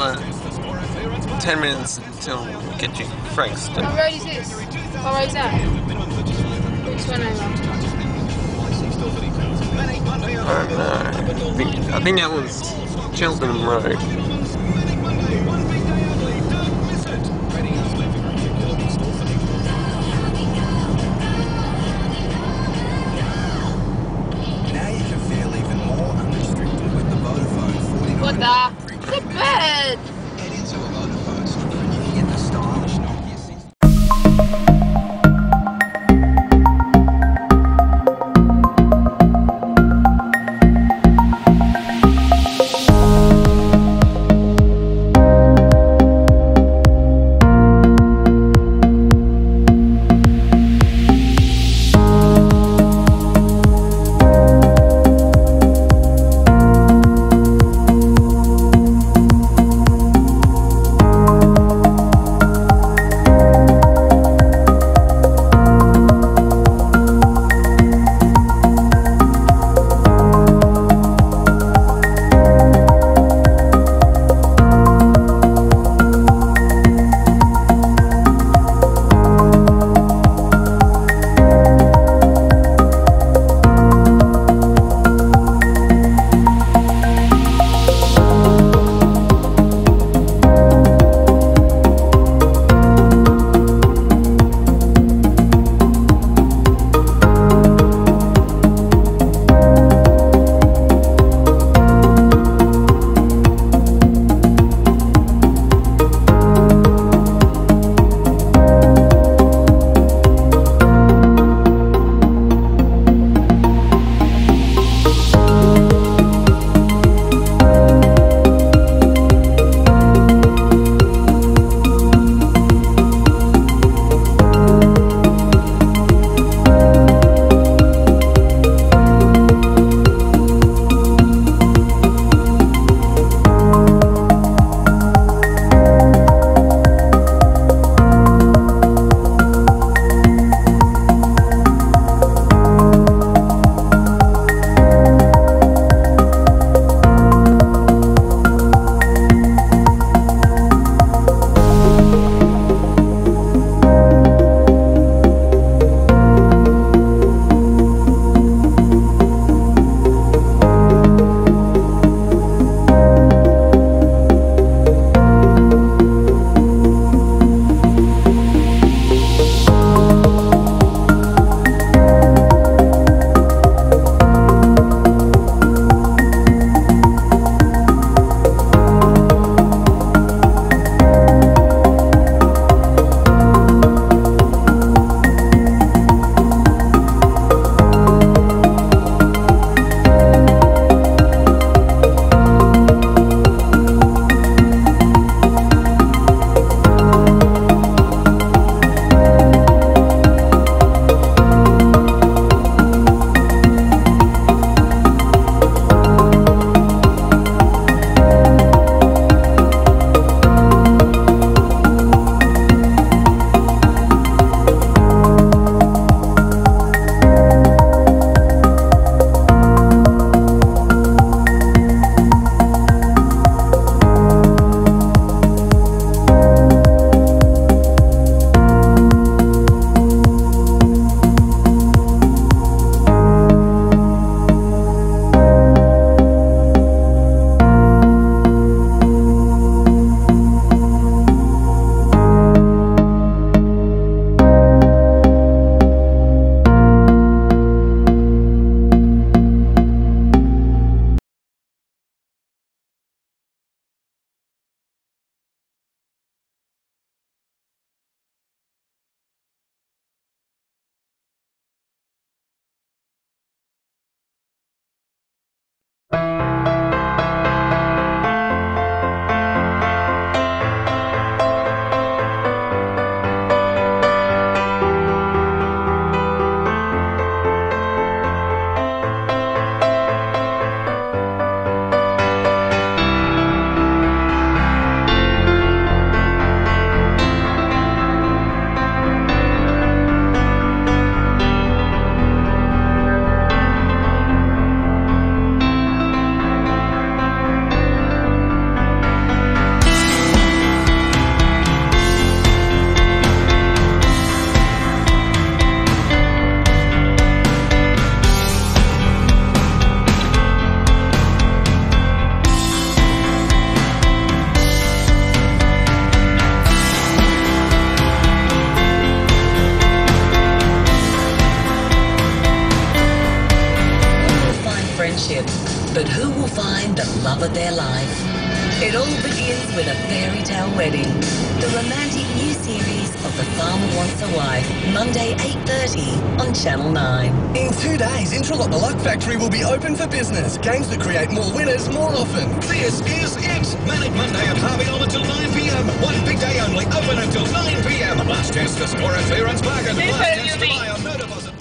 another 10 minutes until we get to Frankston. What road is this? What road is that? Which one over? I don't know. I think that was Cheltenham Road. What the? It's a bird! with A Fairytale Wedding, the romantic new series of The Farmer Wants A Wife, Monday 8:30 on Channel 9. In 2 days, Intralock The Luck Factory will be open for business. Games that create more winners more often. This is it! Manic Monday at Harvey on until 9 p.m. One big day only, open until 9 p.m. Last chance to score a fair and bargain. Last chance to buy on no deposit.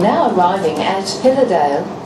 Now arriving at Pillardale,